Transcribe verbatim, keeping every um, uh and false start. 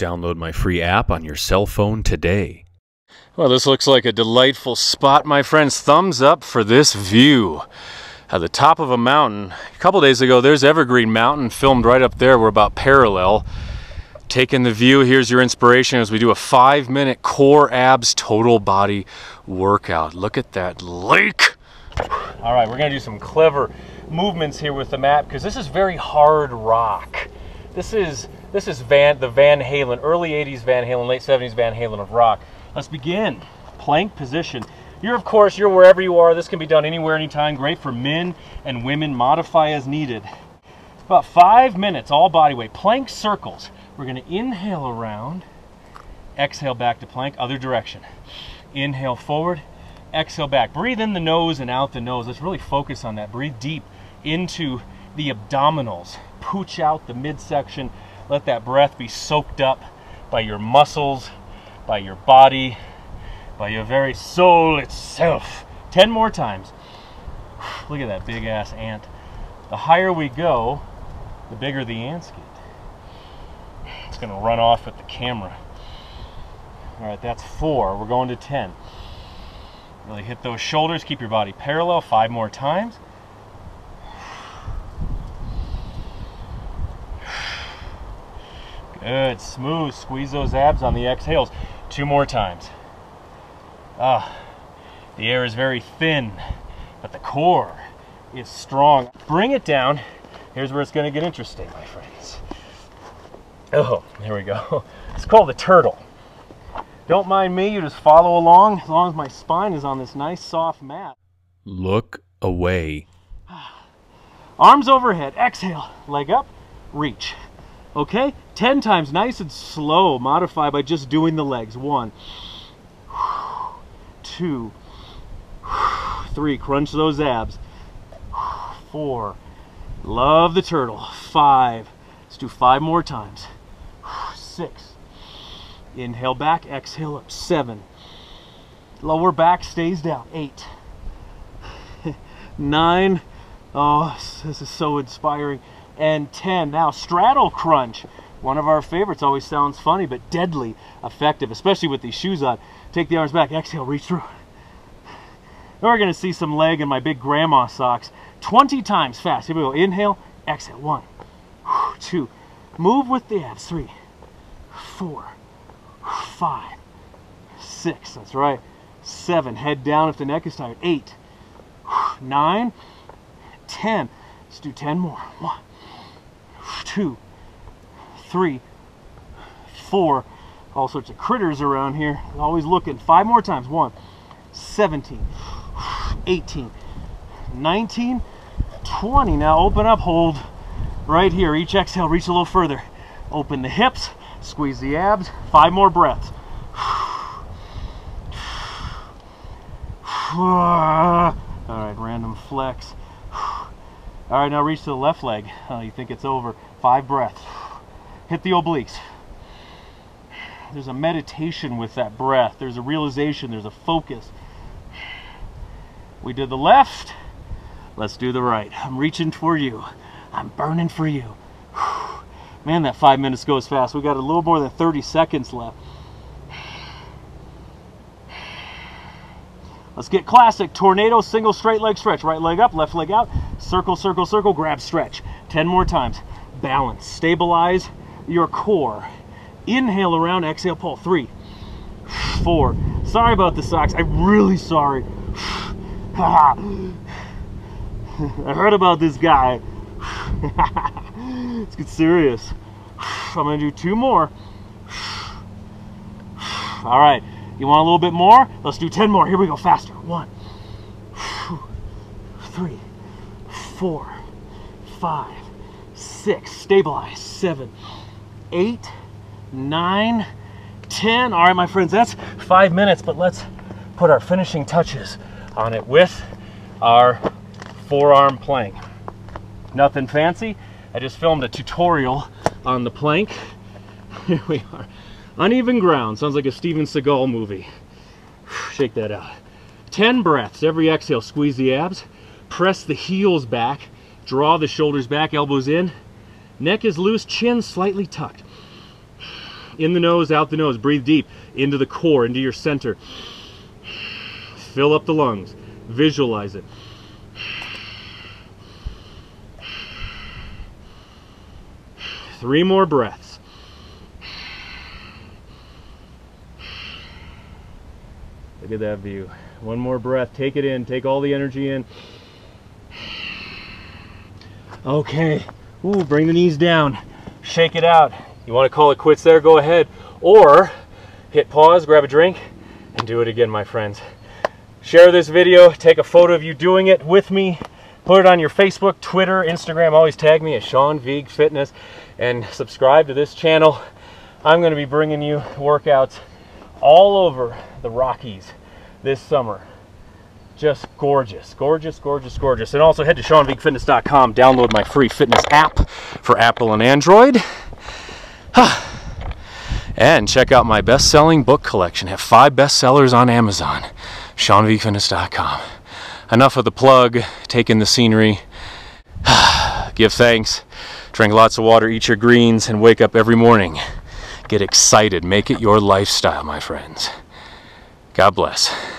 Download my free app on your cell phone today. Well, this looks like a delightful spot, my friends. Thumbs up for this view. At the top of a mountain. A couple days ago, there's Evergreen Mountain filmed right up there. We're about parallel. Taking the view, here's your inspiration as we do a five minute core abs total body workout. Look at that lake. All right, we're gonna do some clever movements here with the mat because this is very hard rock. This is this is Van the Van Halen, early eighties Van Halen, late seventies Van Halen of rock. Let's begin, plank position. You're, of course, you're wherever you are. This can be done anywhere, anytime. Great for men and women. Modify as needed. About five minutes, all body weight. Plank circles. We're going to inhale around, exhale back to plank, other direction. Inhale forward, exhale back. Breathe in the nose and out the nose. Let's really focus on that. Breathe deep into the abdominals. Pooch out the midsection. Let that breath be soaked up by your muscles, by your body, by your very soul itself. Ten more times. Look at that big ass ant. The higher we go, the bigger the ants get. It's gonna run off with the camera. All right, that's four, we're going to ten. Really hit those shoulders, keep your body parallel, five more times. Good, smooth, squeeze those abs on the exhales. Two more times. Ah, the air is very thin, but the core is strong. Bring it down. Here's where it's going to get interesting, my friends. Oh, here we go. It's called the turtle. Don't mind me. You just follow along as long as my spine is on this nice soft mat. Look away. Arms overhead. Exhale. Leg up. Reach. Okay? Ten times. Nice and slow. Modify by just doing the legs. One. Two, three, crunch those abs. Four, love the turtle. Five, let's do five more times. Six, inhale back, exhale up. Seven, lower back stays down. Eight, nine, oh, this is so inspiring. And ten, now straddle crunch. One of our favorites, always sounds funny, but deadly effective, especially with these shoes on. Take the arms back, exhale, reach through. Now we're gonna see some leg in my big grandma socks. twenty times fast, here we go. Inhale, exhale, one, two. Move with the abs, three, four, five, six, that's right. Seven, head down if the neck is tired. Eight, nine, ten. Let's do ten more. One, two, three, four, all sorts of critters around here, always looking. Five more times. One, seventeen, eighteen, nineteen, twenty. Now open up, hold right here. Each exhale, reach a little further. Open the hips, squeeze the abs. Five more breaths. All right, random flex. All right, now reach to the left leg. Oh, you think it's over. Five breaths. Hit the obliques. There's a meditation with that breath. There's a realization. There's a focus. We did the left. Let's do the right. I'm reaching for you. I'm burning for you. Man, that five minutes goes fast. We got a little more than thirty seconds left. Let's get classic. Tornado, single straight leg stretch. Right leg up, left leg out. Circle, circle, circle. Grab, stretch. ten more times. Balance. Stabilize your core. Inhale around, exhale, pull. Three, four. Sorry about the socks. I'm really sorry. I heard about this guy. Let's get serious. I'm going to do two more. All right. You want a little bit more? Let's do ten more. Here we go. Faster. One, three, four, five, six. Stabilize. Seven, eight, nine, ten. All right, my friends, that's five minutes, but let's put our finishing touches on it with our forearm plank. Nothing fancy. I just filmed a tutorial on the plank. Here we are. Uneven ground. Sounds like a Steven Seagal movie. Shake that out. ten breaths. Every exhale, squeeze the abs. Press the heels back. Draw the shoulders back, elbows in. Neck is loose, chin slightly tucked. in the nose, out the nose. Breathe deep into the core, into your center. Fill up the lungs. Visualize it. Three more breaths. Look at that view. One more breath. Take it in. Take all the energy in. Okay. Ooh, bring the knees down. Shake it out. You want to call it quits there? Go ahead. Or hit pause, grab a drink, and do it again, my friends. Share this video. Take a photo of you doing it with me. Put it on your Facebook, Twitter, Instagram. Always tag me at Sean Vigue Fitness. And subscribe to this channel. I'm going to be bringing you workouts all over the Rockies this summer. Just gorgeous, gorgeous, gorgeous, gorgeous. And also head to sean vigue fitness dot com, download my free fitness app for Apple and Android. And check out my best-selling book collection. I have five bestsellers on Amazon, sean vigue fitness dot com. Enough of the plug, take in the scenery, give thanks, drink lots of water, eat your greens, and wake up every morning. Get excited, make it your lifestyle, my friends. God bless.